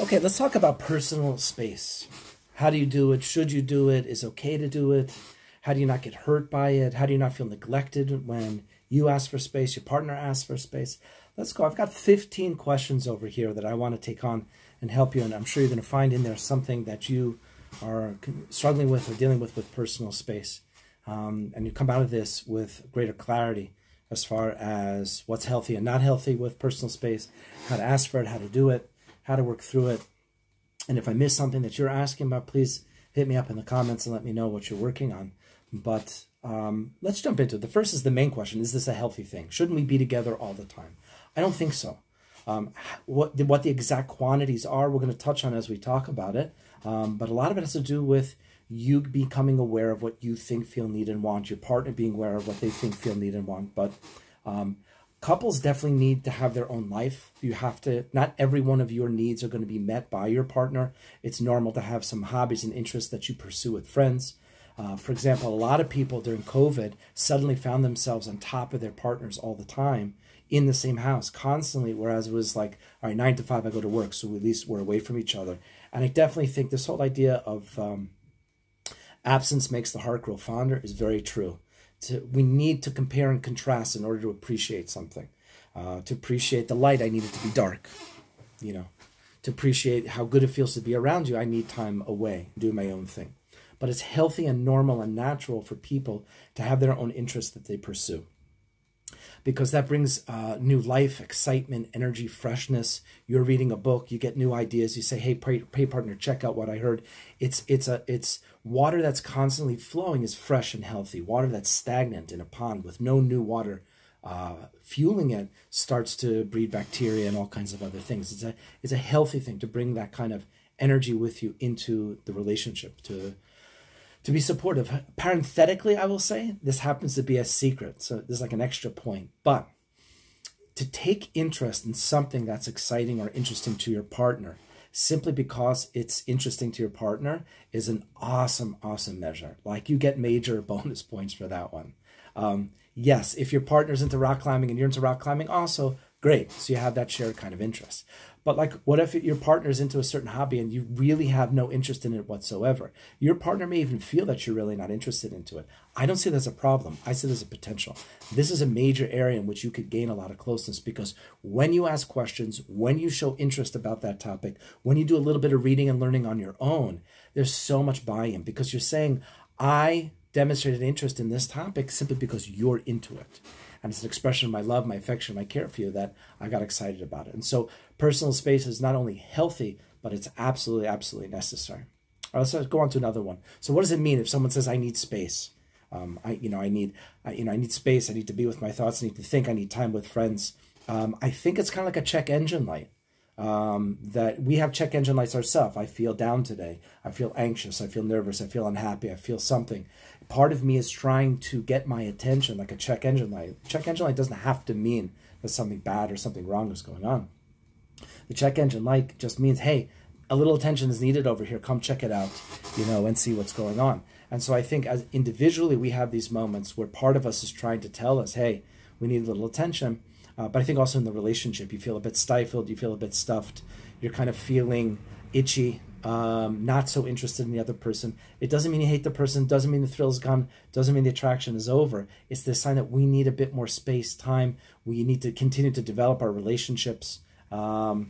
Okay, let's talk about personal space. How do you do it? Should you do it? Is it okay to do it? How do you not get hurt by it? How do you not feel neglected when you ask for space, your partner asks for space? Let's go. I've got 15 questions over here that I want to take on and help you. And I'm sure you're going to find in there something that you are struggling with or dealing with personal space. And you come out of this with greater clarity as far as what's healthy and not healthy with personal space, how to ask for it, how to do it, how to work through it. And if I miss something that you're asking about, please hit me up in the comments and let me know what you're working on. But let's jump into it. The first is the main question. Is this a healthy thing? Shouldn't we be together all the time? I don't think so. What the exact quantities are, we're going to touch on as we talk about it. But a lot of it has to do with you becoming aware of what you think, feel, need, and want. Your partner being aware of what they think, feel, need, and want. But couples definitely need to have their own life. You have to, not every one of your needs are going to be met by your partner. It's normal to have some hobbies and interests that you pursue with friends. For example, a lot of people during COVID suddenly found themselves on top of their partners all the time in the same house constantly, whereas it was like, all right, 9 to 5, I go to work. So at least we're away from each other. And I definitely think this whole idea of absence makes the heart grow fonder is very true. We need to compare and contrast in order to appreciate something. To appreciate the light, I need it to be dark. You know, to appreciate how good it feels to be around you, I need time away, do my own thing. But it's healthy and normal and natural for people to have their own interests that they pursue, because that brings new life, excitement, energy, freshness. You're reading a book, you get new ideas. You say, hey, partner, check out what I heard. It's water that's constantly flowing is fresh and healthy. Water that's stagnant in a pond with no new water fueling it starts to breed bacteria and all kinds of other things. It's a healthy thing to bring that kind of energy with you into the relationship, to be supportive. Parenthetically, I will say, this happens to be a secret, so there's like an extra point. But to take interest in something that's exciting or interesting to your partner, simply because it's interesting to your partner, is an awesome, awesome measure. Like, you get major bonus points for that one. Yes, if your partner's into rock climbing and you're into rock climbing also, great. So you have that shared kind of interest. But like, what if your partner's into a certain hobby and you really have no interest in it whatsoever? Your partner may even feel that you're really not interested into it. I don't see it as a problem. I see it as a potential. This is a major area in which you could gain a lot of closeness, because when you ask questions, when you show interest about that topic, when you do a little bit of reading and learning on your own, there's so much buy-in, because you're saying, I demonstrated interest in this topic simply because you're into it. And it's an expression of my love, my affection, my care for you that I got excited about it. And so personal space is not only healthy, but it's absolutely, absolutely necessary. All right, let's go on to another one. So what does it mean if someone says, I need space? I need space. I need to be with my thoughts. I need to think. I need time with friends. I think it's kind of like a check engine light. That we have check engine lights ourselves. I feel down today. I feel anxious. I feel nervous. I feel unhappy. I feel something. Part of me is trying to get my attention like a check engine light. Check engine light doesn't have to mean that something bad or something wrong is going on. The check engine light just means, hey, a little attention is needed over here. Come check it out, you know, and see what's going on. And so I think as individually we have these moments where part of us is trying to tell us, hey, we need a little attention. But I think also in the relationship, you feel a bit stifled, you feel a bit stuffed, you're kind of feeling itchy, not so interested in the other person. It doesn't mean you hate the person, doesn't mean the thrill's gone, doesn't mean the attraction is over. It's the sign that we need a bit more space, time. We need to continue to develop our relationships. We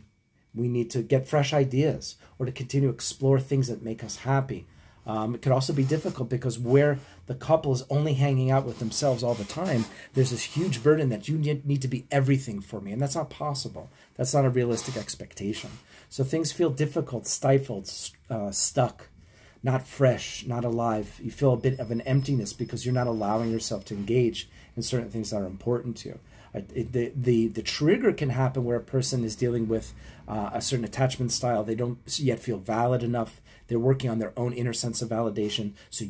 need to get fresh ideas or to continue to explore things that make us happy. It could also be difficult because where the couple is only hanging out with themselves all the time, there's this huge burden that you need to be everything for me. And that's not possible. That's not a realistic expectation. So things feel difficult, stifled, stuck, not fresh, not alive. You feel a bit of an emptiness because you're not allowing yourself to engage in certain things that are important to you. The trigger can happen where a person is dealing with a certain attachment style. They don't yet feel valid enough. They're working on their own inner sense of validation. So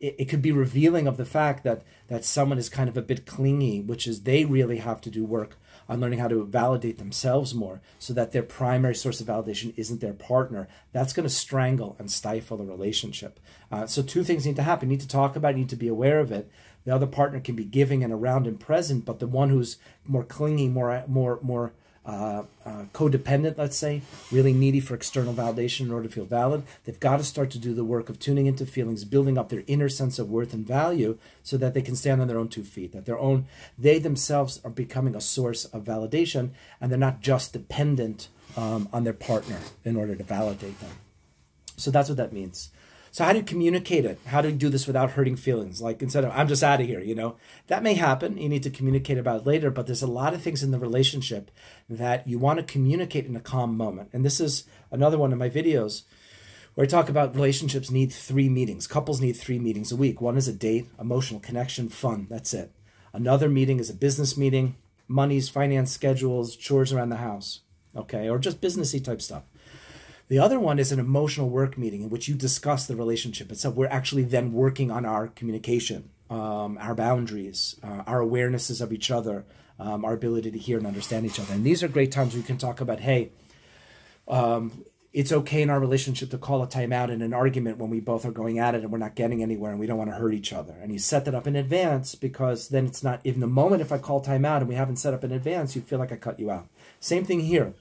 it could be revealing of the fact that someone is kind of a bit clingy, which is they really have to do work on learning how to validate themselves more so that their primary source of validation isn't their partner. That's going to strangle and stifle the relationship. So two things need to happen. You need to talk about it, you need to be aware of it. The other partner can be giving and around and present, but the one who's more clingy, more codependent, let's say, really needy for external validation in order to feel valid. They've got to start to do the work of tuning into feelings, building up their inner sense of worth and value so that they can stand on their own two feet, that they themselves are becoming a source of validation, and they're not just dependent on their partner in order to validate them. So that's what that means. So how do you communicate it? How do you do this without hurting feelings? Like, instead of, I'm just out of here, you know? That may happen. You need to communicate about it later, but there's a lot of things in the relationship that you want to communicate in a calm moment. And this is another one of my videos where I talk about relationships need 3 meetings. Couples need 3 meetings a week. One is a date, emotional connection, fun. That's it. Another meeting is a business meeting, monies, finance, schedules, chores around the house, okay? Or just businessy type stuff. The other one is an emotional work meeting in which you discuss the relationship itself. We're actually then working on our communication, our boundaries, our awarenesses of each other, our ability to hear and understand each other. And these are great times where you can talk about, hey, it's okay in our relationship to call a timeout in an argument when we both are going at it and we're not getting anywhere and we don't want to hurt each other. And you set that up in advance, because then it's not, in the moment if I call timeout and we haven't set up in advance, you feel like I cut you out. Same thing here.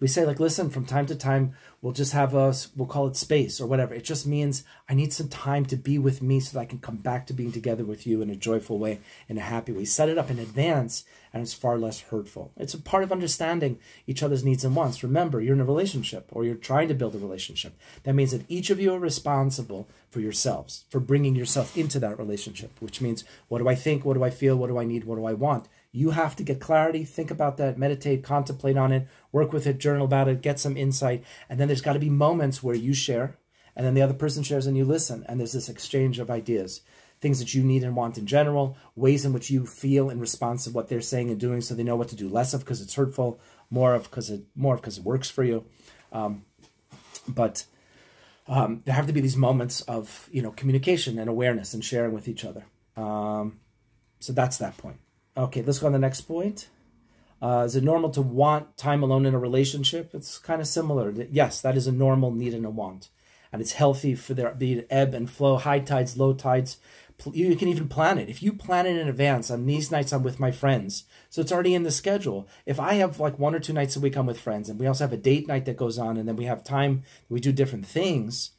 We say, like, listen, from time to time, we'll just have us, we'll call it space or whatever. It just means I need some time to be with me so that I can come back to being together with you in a joyful way, in a happy way. Set it up in advance, and it's far less hurtful. It's a part of understanding each other's needs and wants. Remember, you're in a relationship, or you're trying to build a relationship. That means that each of you are responsible for yourselves, for bringing yourself into that relationship, which means, what do I think? What do I feel? What do I need? What do I want? You have to get clarity, think about that, meditate, contemplate on it, work with it, journal about it, get some insight. And then there's got to be moments where you share, and then the other person shares and you listen. And there's this exchange of ideas, things that you need and want in general, ways in which you feel in response to what they're saying and doing, so they know what to do less of because it's hurtful, more of because it works for you. There have to be these moments of, you know, communication and awareness and sharing with each other. So that's that point. Okay, let's go on the next point. Is it normal to want time alone in a relationship? It's kind of similar. Yes, that is a normal need and a want. And it's healthy for there be an ebb and flow, high tides, low tides. You can even plan it. If you plan it in advance, on these nights I'm with my friends, so it's already in the schedule. If I have like 1 or 2 nights a week I'm with friends, and we also have a date night that goes on, and then we have time, we do different things,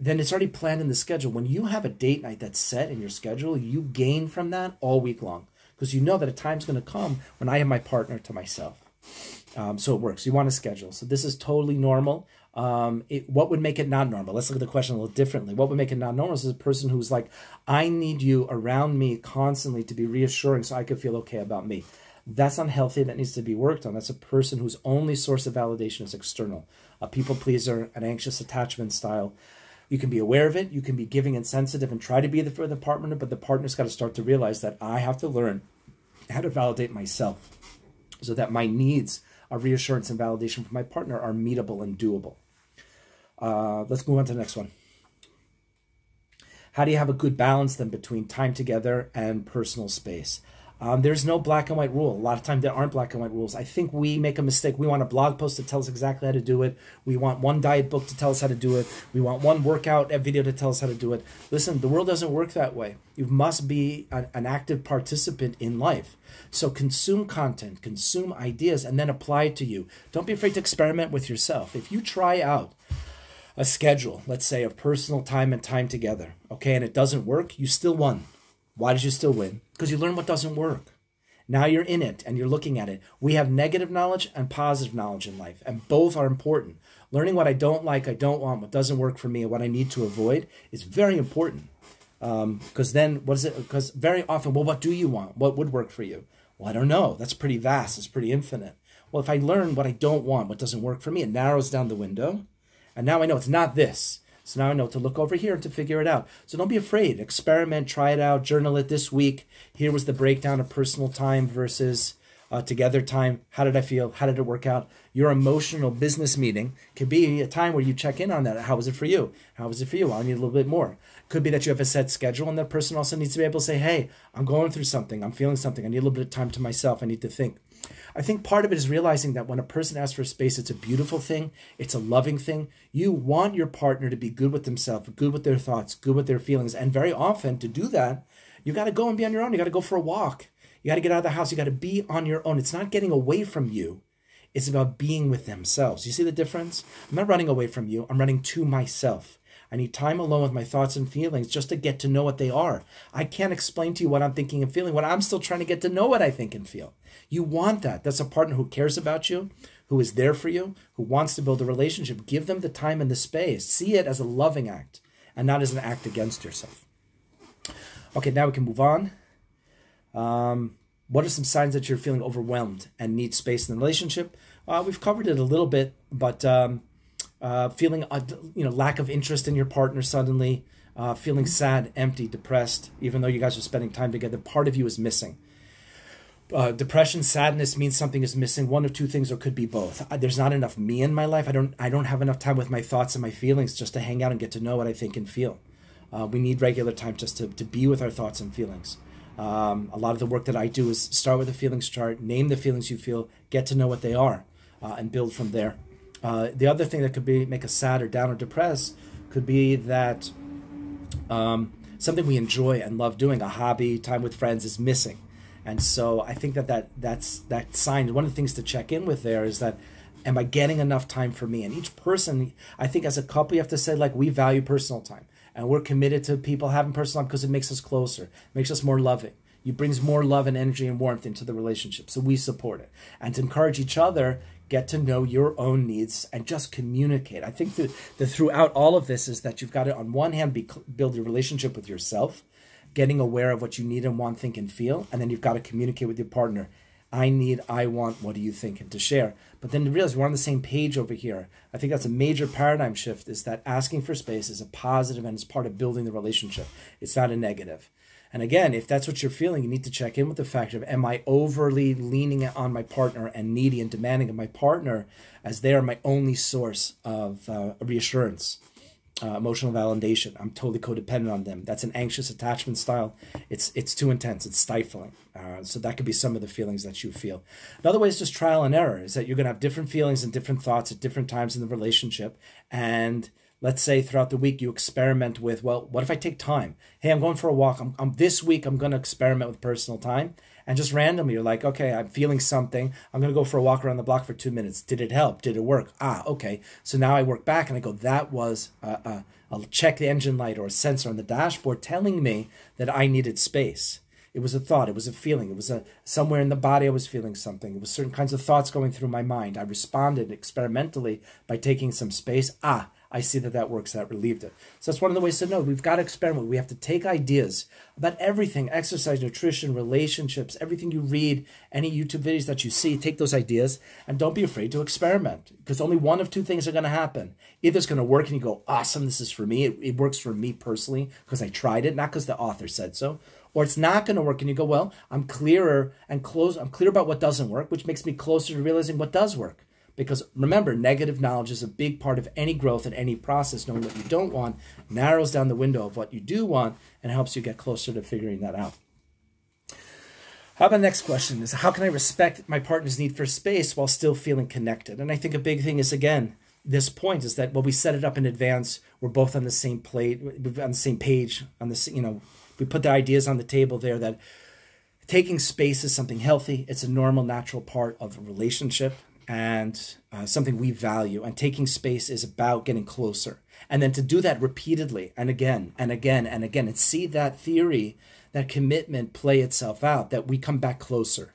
then it's already planned in the schedule. When you have a date night that's set in your schedule, you gain from that all week long, because you know that a time's going to come when I have my partner to myself. So it works. You want to schedule. So this is totally normal. What would make it not normal? Let's look at the question a little differently. What would make it not normal is a person who's like, I need you around me constantly to be reassuring so I could feel okay about me. That's unhealthy. That needs to be worked on. That's a person whose only source of validation is external. A people pleaser, an anxious attachment style. You can be aware of it. You can be giving and sensitive and try to be there for the partner, but the partner's got to start to realize that I have to learn how to validate myself so that my needs of reassurance and validation from my partner are meetable and doable. Let's move on to the next one. How do you have a good balance then between time together and personal space? There's no black and white rule. A lot of times there aren't black and white rules. I think we make a mistake. We want a blog post to tell us exactly how to do it. We want one diet book to tell us how to do it. We want one workout video to tell us how to do it. Listen, the world doesn't work that way. You must be an active participant in life. So consume content, consume ideas, and then apply it to you. Don't be afraid to experiment with yourself. If you try out a schedule, let's say, of personal time and time together, okay, and it doesn't work, you still won. Why did you still win? Because you learn what doesn't work. Now you're in it and you're looking at it. We have negative knowledge and positive knowledge in life, and both are important. Learning what I don't like, I don't want, what doesn't work for me, and what I need to avoid is very important. Because then, what is it? Because very often, well, what do you want? What would work for you? Well, I don't know. That's pretty vast. It's pretty infinite. Well, if I learn what I don't want, what doesn't work for me, it narrows down the window. And now I know it's not this. So now I know to look over here and to figure it out. So don't be afraid. Experiment, try it out, journal it this week. Here was the breakdown of personal time versus together time. How did I feel? How did it work out? Your emotional business meeting could be a time where you check in on that. How was it for you? How was it for you? Well, I need a little bit more. Could be that you have a set schedule, and that person also needs to be able to say, hey, I'm going through something. I'm feeling something. I need a little bit of time to myself. I need to think. I think part of it is realizing that when a person asks for space, it's a beautiful thing. It's a loving thing. You want your partner to be good with themselves, good with their thoughts, good with their feelings. And very often to do that, you got to go and be on your own. You got to go for a walk. You got to get out of the house. You got to be on your own. It's not getting away from you. It's about being with themselves. You see the difference? I'm not running away from you. I'm running to myself. I need time alone with my thoughts and feelings just to get to know what they are. I can't explain to you what I'm thinking and feeling when I'm still trying to get to know what I think and feel. You want that. That's a partner who cares about you, who is there for you, who wants to build a relationship. Give them the time and the space. See it as a loving act and not as an act against yourself. Okay, now we can move on. What are some signs that you're feeling overwhelmed and need space in the relationship? We've covered it a little bit, but feeling lack of interest in your partner suddenly, feeling sad, empty, depressed, even though you guys are spending time together, part of you is missing. Depression, sadness means something is missing. One of two things, or could be both. There's not enough me in my life. I don't have enough time with my thoughts and my feelings just to hang out and get to know what I think and feel. We need regular time just to be with our thoughts and feelings. A lot of the work that I do is start with a feelings chart, name the feelings you feel, get to know what they are, and build from there. The other thing that could make us sad or down or depressed could be that something we enjoy and love doing, a hobby, time with friends, is missing. And so I think that's sign. One of the things to check in with there is that, am I getting enough time for me? And each person, I think as a couple, you have to say, like, we value personal time. And we're committed to people having personal time because it makes us closer, makes us more loving. It brings more love and energy and warmth into the relationship. So we support it. And to encourage each other, get to know your own needs and just communicate. I think throughout all of this is that you've got to, on one hand, build your relationship with yourself, getting aware of what you need and want, think, and feel. And then you've got to communicate with your partner. I need, I want, what do you think? And to share. But then to realize we're on the same page over here. I think that's a major paradigm shift, is that asking for space is a positive and it's part of building the relationship. It's not a negative. And again, if that's what you're feeling, you need to check in with the fact of, am I overly leaning on my partner and needy and demanding of my partner as they are my only source of reassurance, emotional validation? I'm totally codependent on them. That's an anxious attachment style. It's too intense. It's stifling. So that could be some of the feelings that you feel. Another way is just trial and error, is that you're going to have different feelings and different thoughts at different times in the relationship. And let's say throughout the week you experiment with, well, what if I take time? Hey, I'm going for a walk. This week I'm going to experiment with personal time. And just randomly you're like, okay, I'm feeling something. I'm going to go for a walk around the block for 2 minutes. Did it help? Did it work? Ah, okay. So now I work back and I go, that was I'll check the engine light or a sensor on the dashboard telling me that I needed space. It was a thought. It was a feeling. It was somewhere in the body I was feeling something. It was certain kinds of thoughts going through my mind. I responded experimentally by taking some space. Ah, I see that that works, that relieved it. So that's one of the ways to know. We've got to experiment. We have to take ideas about everything, exercise, nutrition, relationships, everything you read, any YouTube videos that you see, take those ideas and don't be afraid to experiment, because only one of two things are going to happen. Either it's going to work and you go, awesome, this is for me. It works for me personally because I tried it, not because the author said so. Or it's not going to work and you go, well, I'm clearer and closer. I'm clear about what doesn't work, which makes me closer to realizing what does work. Because remember, negative knowledge is a big part of any growth and any process. Knowing what you don't want narrows down the window of what you do want and helps you get closer to figuring that out. How about the next question is, how can I respect my partner's need for space while still feeling connected? And I think a big thing is, again, this point is that, well, we set it up in advance. We're both on the same plate, on the same page, on this, we put the ideas on the table there that taking space is something healthy. It's a normal, natural part of a relationship. And something we value, and taking space is about getting closer. And then to do that repeatedly and again and again and again, and see that theory, that commitment play itself out, that we come back closer.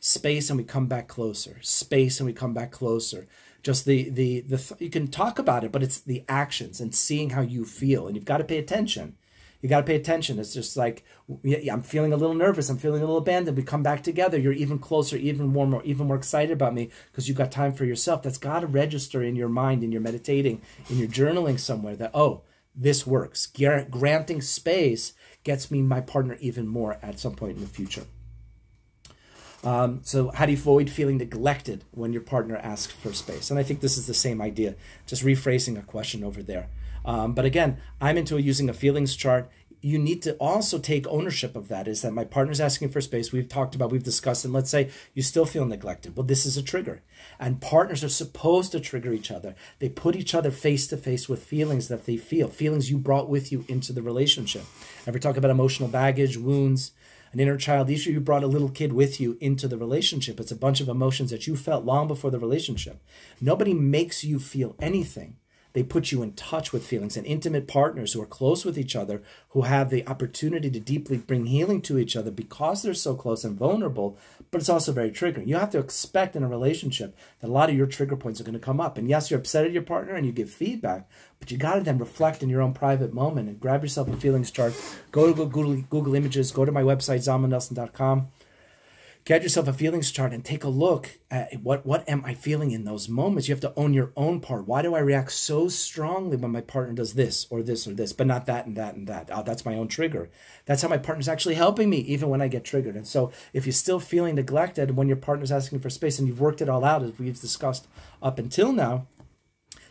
Space and we come back closer. Space and we come back closer. Just you can talk about it, but it's the actions and seeing how you feel. And you've got to pay attention. You got to pay attention. It's just like, yeah, I'm feeling a little nervous. I'm feeling a little abandoned. We come back together. You're even closer, even warmer, even more excited about me because you've got time for yourself. That's got to register in your mind, in your meditating, in your journaling somewhere that, oh, this works. Granting space gets me my partner even more at some point in the future. So how do you avoid feeling neglected when your partner asks for space? And I think this is the same idea, just rephrasing a question over there. But again, I'm into using a feelings chart. You need to also take ownership of that, is that my partner's asking for space. We've talked about, we've discussed, and let's say you still feel neglected. Well, this is a trigger. And partners are supposed to trigger each other. They put each other face to face with feelings that they feel, feelings you brought with you into the relationship. Ever talk about emotional baggage, wounds, an inner child issue. You brought a little kid with you into the relationship. It's a bunch of emotions that you felt long before the relationship. Nobody makes you feel anything. They put you in touch with feelings, and intimate partners who are close with each other, who have the opportunity to deeply bring healing to each other because they're so close and vulnerable, but it's also very triggering. You have to expect in a relationship that a lot of your trigger points are going to come up. And yes, you're upset at your partner and you give feedback, but you got to then reflect in your own private moment and grab yourself a feelings chart. Go to Google Images, go to my website, zalmannelson.com. Get yourself a feelings chart and take a look at what am I feeling in those moments. You have to own your own part. Why do I react so strongly when my partner does this or this or this, but not that and that and that? Oh, that's my own trigger. That's how my partner's actually helping me even when I get triggered. And so if you're still feeling neglected when your partner's asking for space and you've worked it all out as we've discussed up until now,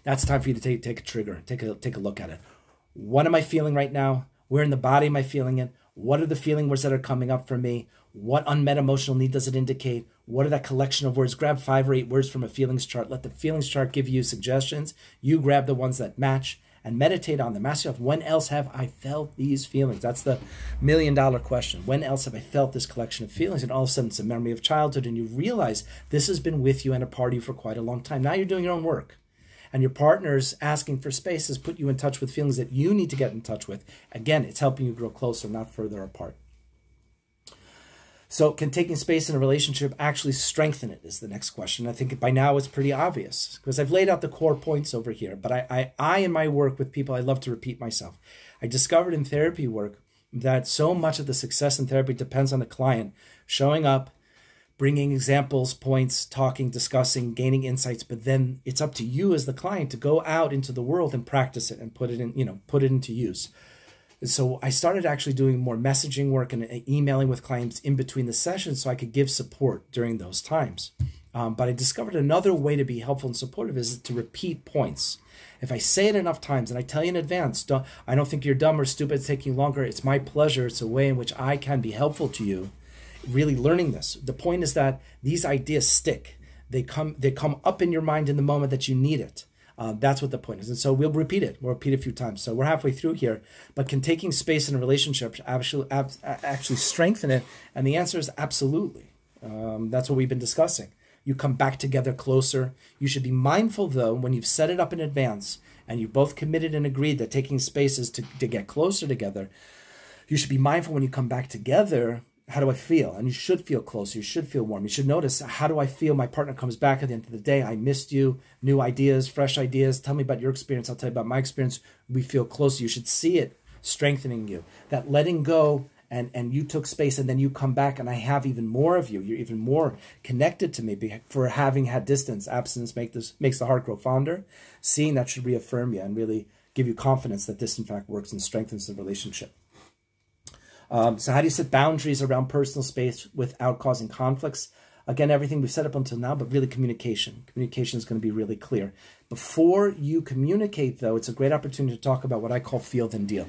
that's time for you to take a trigger, take a look at it. What am I feeling right now? Where in the body am I feeling it? What are the feeling words that are coming up for me? What unmet emotional need does it indicate? What are that collection of words? Grab 5 or 8 words from a feelings chart. Let the feelings chart give you suggestions. You grab the ones that match and meditate on them. Ask yourself, when else have I felt these feelings? That's the million-dollar question. When else have I felt this collection of feelings? And all of a sudden, it's a memory of childhood, and you realize this has been with you and a part of you for quite a long time. Now you're doing your own work. And your partner's asking for space has put you in touch with feelings that you need to get in touch with. Again, it's helping you grow closer, not further apart. So can taking space in a relationship actually strengthen it is the next question. I think by now it's pretty obvious because I've laid out the core points over here. But I in my work with people, I love to repeat myself. I discovered in therapy work that so much of the success in therapy depends on the client showing up, bringing examples, points, talking, discussing, gaining insights, but then it's up to you as the client to go out into the world and practice it and put it into use. And so I started actually doing more messaging work and emailing with clients in between the sessions so I could give support during those times. But I discovered another way to be helpful and supportive is to repeat points. If I say it enough times and I tell you in advance, I don't think you're dumb or stupid, it's taking longer, it's my pleasure, it's a way in which I can be helpful to you. Really learning this. The point is that these ideas stick. They come up in your mind in the moment that you need it. That's what the point is. And so we'll repeat it. We'll repeat a few times. So we're halfway through here. But can taking space in a relationship actually strengthen it? And the answer is absolutely. That's what we've been discussing. You come back together closer. You should be mindful, though, when you've set it up in advance and you both committed and agreed that taking space is to get closer together. You should be mindful when you come back together. How do I feel? And you should feel close. You should feel warm. You should notice, how do I feel? My partner comes back at the end of the day. I missed you. New ideas, fresh ideas. Tell me about your experience. I'll tell you about my experience. We feel closer. You should see it strengthening you. That letting go and you took space and then you come back and I have even more of you. You're even more connected to me for having had distance. Absence makes the heart grow fonder. Seeing that should reaffirm you and really give you confidence that this in fact works and strengthens the relationship. So how do you set boundaries around personal space without causing conflicts? Again, everything we've set up until now, but really communication. Communication is going to be really clear. Before you communicate, though, it's a great opportunity to talk about what I call feel then deal.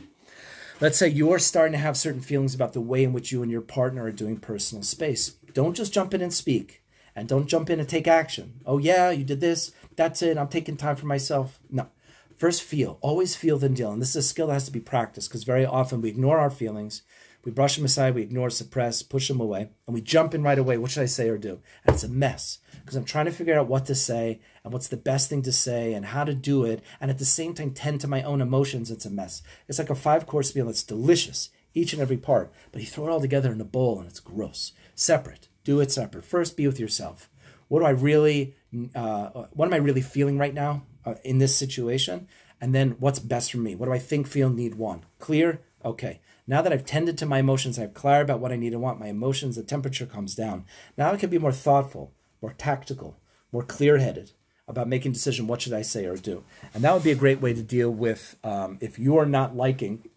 Let's say you're starting to have certain feelings about the way in which you and your partner are doing personal space. Don't just jump in and speak. And don't jump in and take action. Oh, yeah, you did this. That's it. I'm taking time for myself. No. First, feel. Always feel then deal. And this is a skill that has to be practiced because very often we ignore our feelings. We brush them aside, we ignore, suppress, push them away, and we jump in right away. What should I say or do? And it's a mess because I'm trying to figure out what to say and what's the best thing to say and how to do it, and at the same time tend to my own emotions. It's a mess. It's like a 5-course meal. It's delicious, each and every part, but you throw it all together in a bowl and it's gross. Separate. Do it separate. First, be with yourself. What do I really, what am I really feeling right now in this situation? And then what's best for me? What do I think, feel, need, want? Clear? Okay. Now that I've tended to my emotions, I'm clear about what I need and want. My emotions, the temperature comes down. Now I can be more thoughtful, more tactical, more clear-headed about making a decision. What should I say or do? And that would be a great way to deal with if you are not liking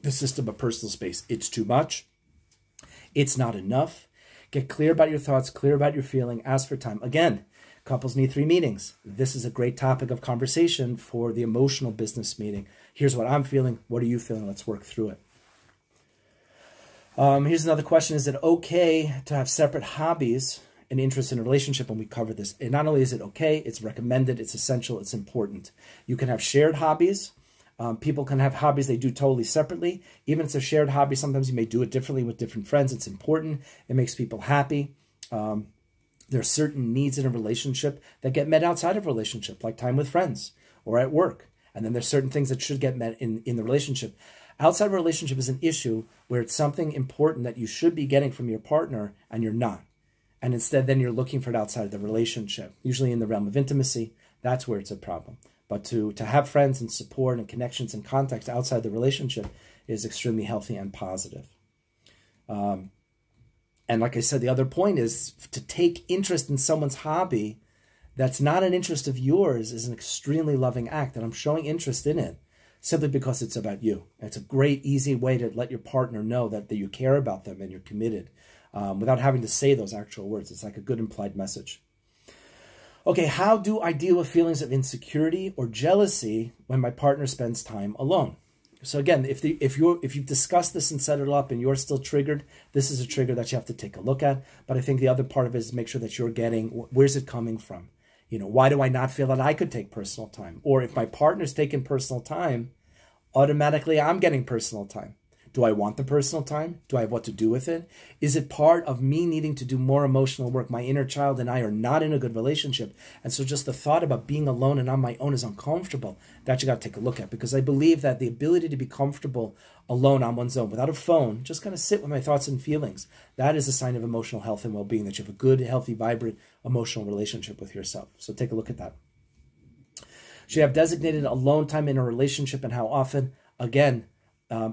the system of personal space. It's too much. It's not enough. Get clear about your thoughts, clear about your feeling. Ask for time. Again, couples need 3 meetings. This is a great topic of conversation for the emotional business meeting. Here's what I'm feeling. What are you feeling? Let's work through it. Here's another question. Is it okay to have separate hobbies and interests in a relationship? And we cover this. And not only is it okay, it's recommended, it's essential, it's important. You can have shared hobbies. People can have hobbies they do totally separately. Even if it's a shared hobby, sometimes you may do it differently with different friends. It's important. It makes people happy. There are certain needs in a relationship that get met outside of a relationship, like time with friends or at work. And then there's certain things that should get met in the relationship. Outside of a relationship is an issue where it's something important that you should be getting from your partner and you're not. And instead, then you're looking for it outside of the relationship, usually in the realm of intimacy. That's where it's a problem. But to have friends and support and connections and contacts outside the relationship is extremely healthy and positive. And like I said, the other point is to take interest in someone's hobby that's not an interest of yours is an extremely loving act, and I'm showing interest in it simply because it's about you. And it's a great, easy way to let your partner know that you care about them and you're committed without having to say those actual words. It's like a good implied message. Okay, how do I deal with feelings of insecurity or jealousy when my partner spends time alone? So again, if you've discussed this and set it up and you're still triggered, this is a trigger that you have to take a look at. But I think the other part of it is make sure that you're getting, where's it coming from? You know, why do I not feel that I could take personal time? Or if my partner's taking personal time, automatically I'm getting personal time. Do I want the personal time? Do I have what to do with it? Is it part of me needing to do more emotional work? My inner child and I are not in a good relationship. And so just the thought about being alone and on my own is uncomfortable. That you got to take a look at, because I believe that the ability to be comfortable alone on one's own without a phone, just kind of sit with my thoughts and feelings, that is a sign of emotional health and well-being, that you have a good, healthy, vibrant emotional relationship with yourself. So take a look at that. Should you have designated alone time in a relationship and how often? Again,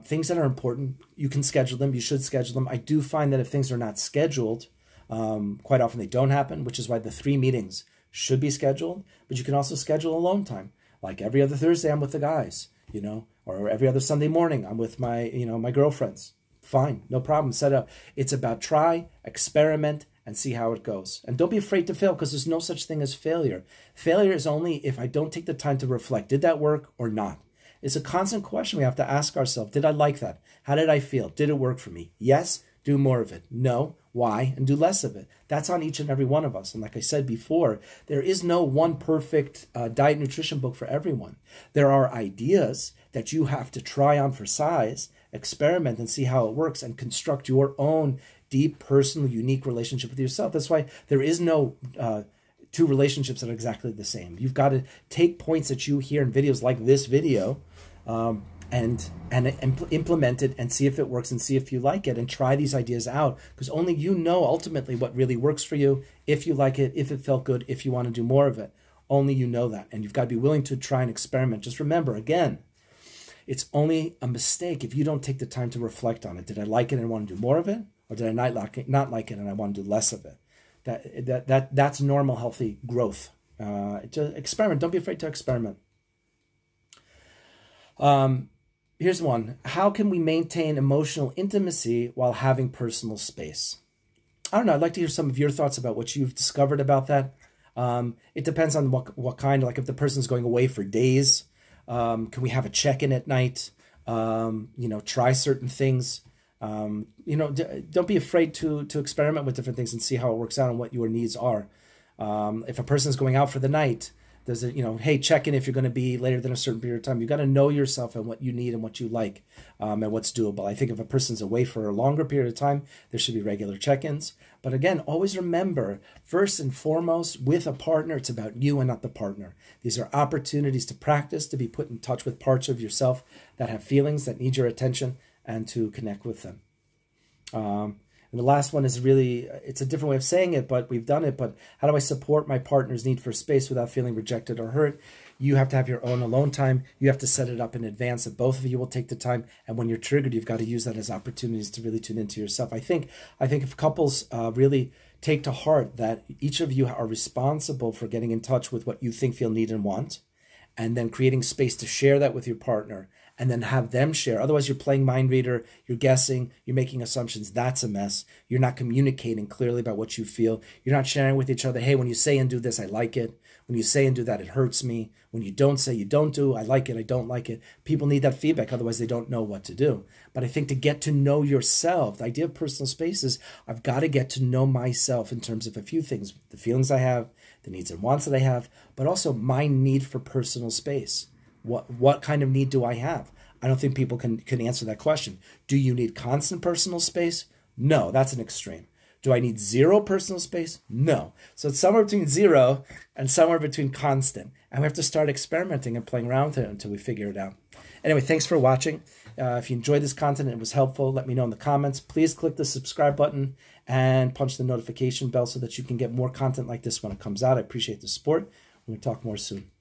things that are important, you can schedule them. You should schedule them. I do find that if things are not scheduled, quite often they don't happen, which is why the 3 meetings should be scheduled. But you can also schedule alone time. Like every other Thursday, I'm with the guys, you know, or every other Sunday morning, I'm with my, you know, my girlfriends. Fine, no problem. Set up. It's about try, experiment, and see how it goes. And don't be afraid to fail, because there's no such thing as failure. Failure is only if I don't take the time to reflect. Did that work or not? It's a constant question we have to ask ourselves. Did I like that? How did I feel? Did it work for me? Yes, do more of it. No, why? And do less of it. That's on each and every one of us. And like I said before, there is no one perfect diet nutrition book for everyone. There are ideas that you have to try on for size, experiment and see how it works, and construct your own deep, personal, unique relationship with yourself. That's why there is no two relationships that are exactly the same. You've got to take points that you hear in videos like this video and implement it and see if it works and see if you like it, and try these ideas out, because only you know ultimately what really works for you, if you like it, if it felt good, if you want to do more of it. Only you know that, and you've got to be willing to try and experiment. Just remember, again, it's only a mistake if you don't take the time to reflect on it. Did I like it and want to do more of it, or did I not like it and I want to do less of it? That's normal, healthy growth. To experiment. Don't be afraid to experiment. Here's one. How can we maintain emotional intimacy while having personal space? I don't know. I'd like to hear some of your thoughts about what you've discovered about that. It depends on what kind. Like if the person's going away for days, can we have a check-in at night? You know, try certain things. You know, don't be afraid to experiment with different things and see how it works out and what your needs are. If a person's going out for the night, there's a, you know, hey, check in if you're going to be later than a certain period of time. You got to know yourself and what you need and what you like, and what's doable. I think if a person's away for a longer period of time, there should be regular check-ins. But again, always remember, first and foremost, with a partner, it's about you and not the partner. These are opportunities to practice, to be put in touch with parts of yourself that have feelings, that need your attention, and to connect with them. And the last one is really, it's a different way of saying it, but we've done it. But how do I support my partner's need for space without feeling rejected or hurt? You have to have your own alone time. You have to set it up in advance that both of you will take the time. And when you're triggered, you've got to use that as opportunities to really tune into yourself. I think if couples really take to heart that each of you are responsible for getting in touch with what you think, feel, need, and want, and then creating space to share that with your partner, and then have them share. Otherwise, you're playing mind reader, you're guessing, you're making assumptions. That's a mess. You're not communicating clearly about what you feel. You're not sharing with each other, hey, when you say and do this, I like it. When you say and do that, it hurts me. When you don't say, you don't do, I like it, I don't like it. People need that feedback, otherwise they don't know what to do. But I think to get to know yourself, the idea of personal space is, I've got to get to know myself in terms of a few things, the feelings I have, the needs and wants that I have, but also my need for personal space. What kind of need do I have? I don't think people can answer that question. Do you need constant personal space? No, that's an extreme. Do I need zero personal space? No. So it's somewhere between zero and somewhere between constant. And we have to start experimenting and playing around with it until we figure it out. Anyway, thanks for watching. If you enjoyed this content and it was helpful, let me know in the comments. Please click the subscribe button and punch the notification bell so that you can get more content like this when it comes out. I appreciate the support. We'll talk more soon.